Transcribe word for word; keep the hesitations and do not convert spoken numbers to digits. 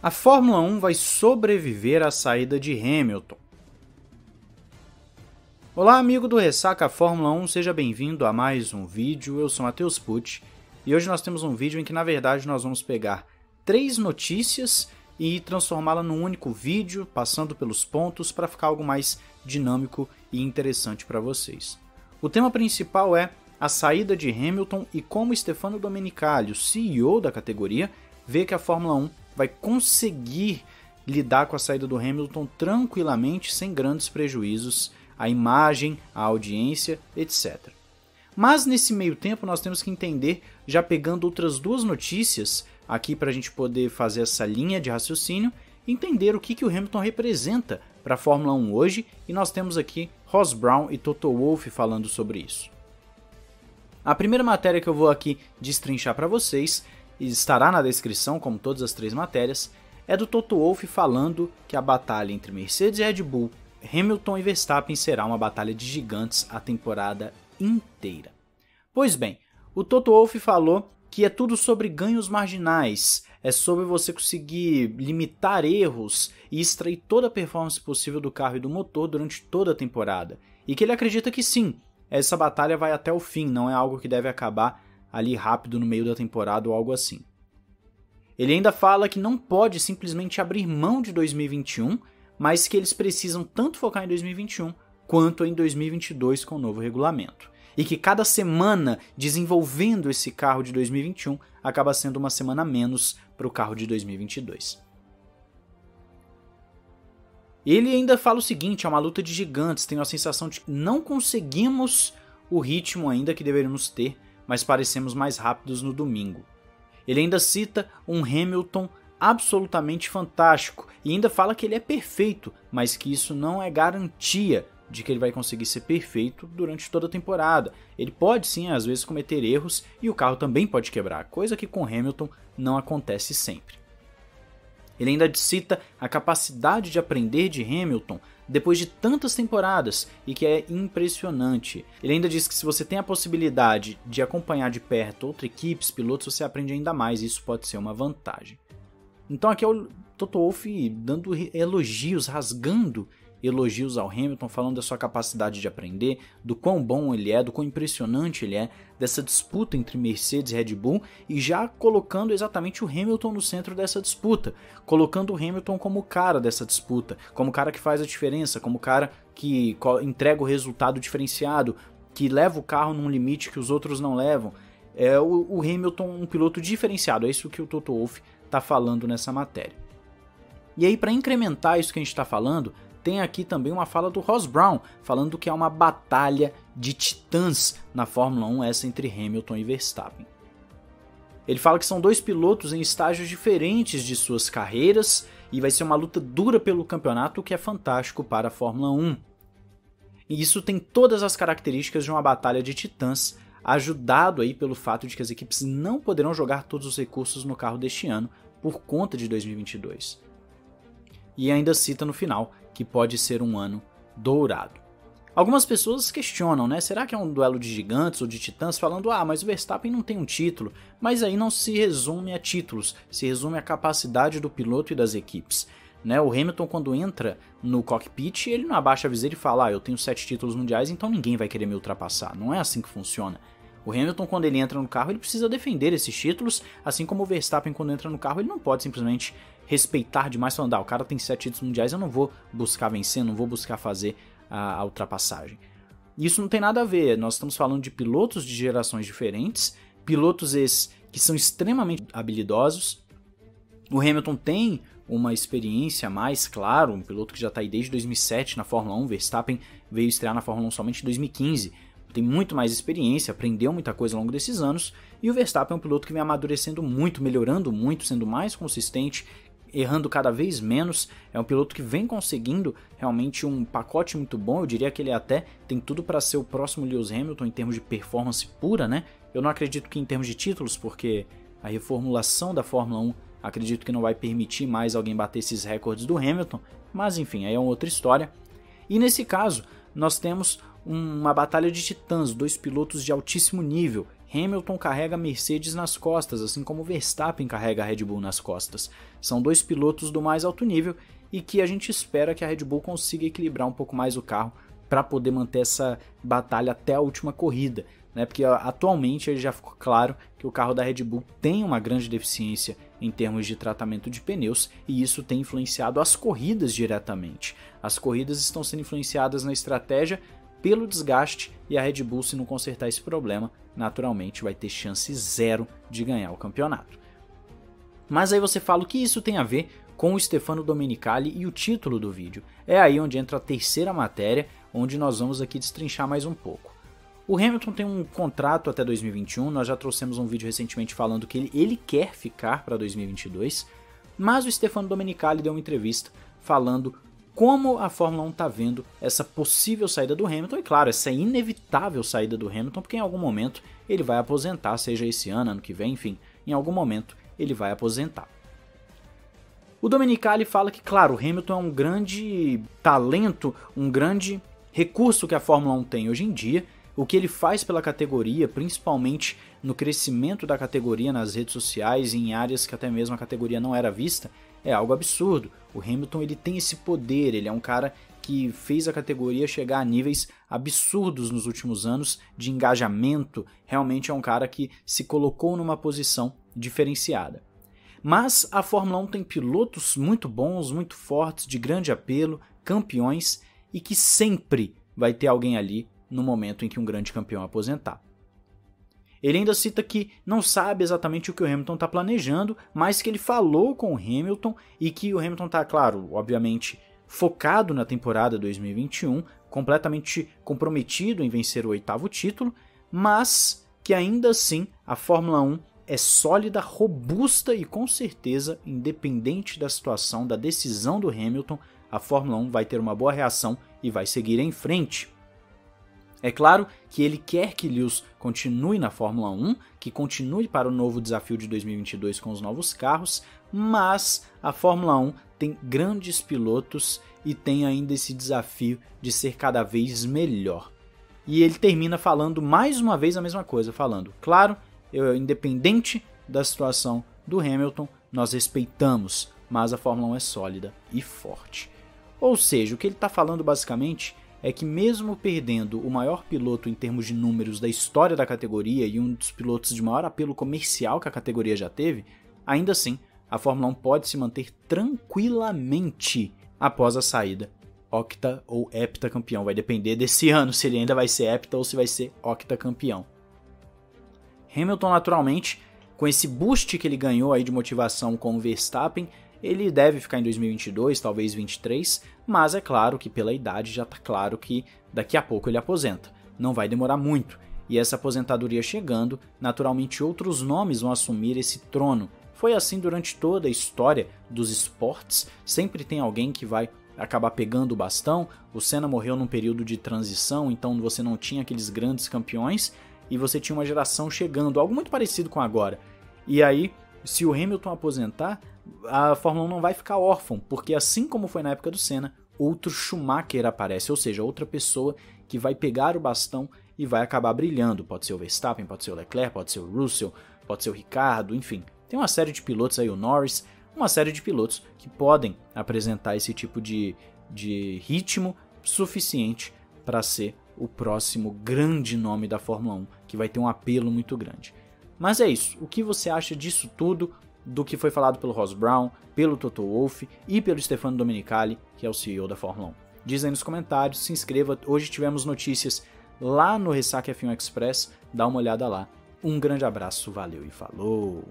A Fórmula um vai sobreviver à saída de Hamilton. Olá amigo do Ressaca Fórmula um, seja bem-vindo a mais um vídeo, eu sou Matheus Pucci e hoje nós temos um vídeo em que na verdade nós vamos pegar três notícias e transformá-la num único vídeo, passando pelos pontos para ficar algo mais dinâmico e interessante para vocês. O tema principal é a saída de Hamilton e como Stefano Domenicali, o C E O da categoria, vê que a Fórmula um vai conseguir lidar com a saída do Hamilton tranquilamente, sem grandes prejuízos à imagem, à audiência, etcétera. Mas nesse meio tempo nós temos que entender, já pegando outras duas notícias aqui para a gente poder fazer essa linha de raciocínio, entender o que, que o Hamilton representa para a Fórmula um hoje, e nós temos aqui Ross Brown e Toto Wolff falando sobre isso. A primeira matéria que eu vou aqui destrinchar para vocês, e estará na descrição, como todas as três matérias, é do Toto Wolff falando que a batalha entre Mercedes e Red Bull, Hamilton e Verstappen será uma batalha de gigantes a temporada inteira. Pois bem, o Toto Wolff falou que é tudo sobre ganhos marginais, é sobre você conseguir limitar erros e extrair toda a performance possível do carro e do motor durante toda a temporada, e que ele acredita que sim, essa batalha vai até o fim, não é algo que deve acabar ali rápido no meio da temporada ou algo assim. Ele ainda fala que não pode simplesmente abrir mão de dois mil e vinte e um, mas que eles precisam tanto focar em dois mil e vinte e um quanto em dois mil e vinte e dois com o novo regulamento, e que cada semana desenvolvendo esse carro de dois mil e vinte e um acaba sendo uma semana a menos para o carro de dois mil e vinte e dois. Ele ainda fala o seguinte, é uma luta de gigantes, tenho a sensação de que não conseguimos o ritmo ainda que deveríamos ter, mas parecemos mais rápidos no domingo. Ele ainda cita um Hamilton absolutamente fantástico e ainda fala que ele é perfeito, mas que isso não é garantia de que ele vai conseguir ser perfeito durante toda a temporada. Ele pode sim, às vezes, cometer erros e o carro também pode quebrar, coisa que com Hamilton não acontece sempre. Ele ainda cita a capacidade de aprender de Hamilton depois de tantas temporadas e que é impressionante. Ele ainda diz que se você tem a possibilidade de acompanhar de perto outra equipe, pilotos, você aprende ainda mais e isso pode ser uma vantagem. Então aqui é o Toto Wolff dando elogios, rasgando elogios ao Hamilton, falando da sua capacidade de aprender, do quão bom ele é, do quão impressionante ele é, dessa disputa entre Mercedes e Red Bull, e já colocando exatamente o Hamilton no centro dessa disputa, colocando o Hamilton como o cara dessa disputa, como o cara que faz a diferença, como o cara que entrega o resultado diferenciado, que leva o carro num limite que os outros não levam. É o, o Hamilton um piloto diferenciado, é isso que o Toto Wolff está falando nessa matéria. E aí, para incrementar isso que a gente está falando, tem aqui também uma fala do Ross Brown, falando que é uma batalha de titãs na Fórmula um essa entre Hamilton e Verstappen. Ele fala que são dois pilotos em estágios diferentes de suas carreiras e vai ser uma luta dura pelo campeonato, o que é fantástico para a Fórmula um. E isso tem todas as características de uma batalha de titãs, ajudado aí pelo fato de que as equipes não poderão jogar todos os recursos no carro deste ano por conta de dois mil e vinte e dois. E ainda cita no final que pode ser um ano dourado. Algumas pessoas questionam, né? Será que é um duelo de gigantes ou de titãs? Falando, ah, mas o Verstappen não tem um título. Mas aí não se resume a títulos, se resume à capacidade do piloto e das equipes, né? O Hamilton, quando entra no cockpit, ele não abaixa a viseira e fala, ah, eu tenho sete títulos mundiais, então ninguém vai querer me ultrapassar. Não é assim que funciona. O Hamilton, quando ele entra no carro, ele precisa defender esses títulos, assim como o Verstappen, quando entra no carro, ele não pode simplesmente respeitar demais, falando, ah, o cara tem sete títulos mundiais, eu não vou buscar vencer, não vou buscar fazer a, a ultrapassagem. Isso não tem nada a ver, nós estamos falando de pilotos de gerações diferentes, pilotos esses que são extremamente habilidosos. O Hamilton tem uma experiência mais, claro, um piloto que já está aí desde dois mil e sete na Fórmula um, Verstappen veio estrear na Fórmula um somente em dois mil e quinze, tem muito mais experiência, aprendeu muita coisa ao longo desses anos, e o Verstappen é um piloto que vem amadurecendo muito, melhorando muito, sendo mais consistente, errando cada vez menos, é um piloto que vem conseguindo realmente um pacote muito bom, eu diria que ele até tem tudo para ser o próximo Lewis Hamilton em termos de performance pura, né? Eu não acredito que em termos de títulos, porque a reformulação da Fórmula um acredito que não vai permitir mais alguém bater esses recordes do Hamilton, mas enfim, aí é uma outra história. E nesse caso, nós temos uma batalha de titãs, dois pilotos de altíssimo nível, Hamilton carrega a Mercedes nas costas, assim como Verstappen carrega a Red Bull nas costas. São dois pilotos do mais alto nível e que a gente espera que a Red Bull consiga equilibrar um pouco mais o carro para poder manter essa batalha até a última corrida, né? Porque atualmente já ficou claro que o carro da Red Bull tem uma grande deficiência em termos de tratamento de pneus e isso tem influenciado as corridas diretamente. As corridas estão sendo influenciadas na estratégia pelo desgaste e a Red Bull, se não consertar esse problema, naturalmente vai ter chance zero de ganhar o campeonato. Mas aí você fala o que isso tem a ver com o Stefano Domenicali e o título do vídeo. É aí onde entra a terceira matéria, onde nós vamos aqui destrinchar mais um pouco. O Hamilton tem um contrato até dois mil e vinte e um, nós já trouxemos um vídeo recentemente falando que ele, ele quer ficar para dois mil e vinte e dois, mas o Stefano Domenicali deu uma entrevista falando como a Fórmula um está vendo essa possível saída do Hamilton, e claro, essa inevitável saída do Hamilton, porque em algum momento ele vai aposentar, seja esse ano, ano que vem, enfim, em algum momento ele vai aposentar. O Domenicali fala que, claro, o Hamilton é um grande talento, um grande recurso que a Fórmula um tem hoje em dia, o que ele faz pela categoria, principalmente no crescimento da categoria nas redes sociais e em áreas que até mesmo a categoria não era vista, é algo absurdo. O Hamilton ele tem esse poder, ele é um cara que fez a categoria chegar a níveis absurdos nos últimos anos de engajamento, realmente é um cara que se colocou numa posição diferenciada. Mas a Fórmula um tem pilotos muito bons, muito fortes, de grande apelo, campeões, e que sempre vai ter alguém ali no momento em que um grande campeão aposentar. Ele ainda cita que não sabe exatamente o que o Hamilton está planejando, mas que ele falou com o Hamilton e que o Hamilton está, claro, obviamente, focado na temporada dois mil e vinte e um, completamente comprometido em vencer o oitavo título, mas que ainda assim a Fórmula um é sólida, robusta e com certeza, independente da situação, da decisão do Hamilton, a Fórmula um vai ter uma boa reação e vai seguir em frente. É claro que ele quer que Lewis continue na Fórmula um, que continue para o novo desafio de dois mil e vinte e dois com os novos carros, mas a Fórmula um tem grandes pilotos e tem ainda esse desafio de ser cada vez melhor. E ele termina falando mais uma vez a mesma coisa, falando, claro, eu, independente da situação do Hamilton, nós respeitamos, mas a Fórmula um é sólida e forte. Ou seja, o que ele está falando basicamente é que mesmo perdendo o maior piloto em termos de números da história da categoria e um dos pilotos de maior apelo comercial que a categoria já teve, ainda assim a Fórmula um pode se manter tranquilamente após a saída octa ou hepta campeão, vai depender desse ano se ele ainda vai ser hepta ou se vai ser octa campeão. Hamilton naturalmente, com esse boost que ele ganhou aí de motivação com o Verstappen, ele deve ficar em dois mil e vinte e dois, talvez vinte e três, mas é claro que pela idade já está claro que daqui a pouco ele aposenta, não vai demorar muito. E essa aposentadoria chegando, naturalmente outros nomes vão assumir esse trono. Foi assim durante toda a história dos esportes, sempre tem alguém que vai acabar pegando o bastão. O Senna morreu num período de transição, então você não tinha aqueles grandes campeões e você tinha uma geração chegando, algo muito parecido com agora. E aí, se o Hamilton aposentar, a Fórmula um não vai ficar órfão, porque assim como foi na época do Senna, outro Schumacher aparece, ou seja, outra pessoa que vai pegar o bastão e vai acabar brilhando. Pode ser o Verstappen, pode ser o Leclerc, pode ser o Russell, pode ser o Ricciardo, enfim. Tem uma série de pilotos aí, o Norris, uma série de pilotos que podem apresentar esse tipo de, de ritmo suficiente para ser o próximo grande nome da Fórmula um, que vai ter um apelo muito grande. Mas é isso, o que você acha disso tudo? Do que foi falado pelo Ross Brown, pelo Toto Wolff e pelo Stefano Domenicali, que é o C E O da Fórmula um. Diz aí nos comentários, se inscreva, hoje tivemos notícias lá no Ressaca F um Express, dá uma olhada lá. Um grande abraço, valeu e falou!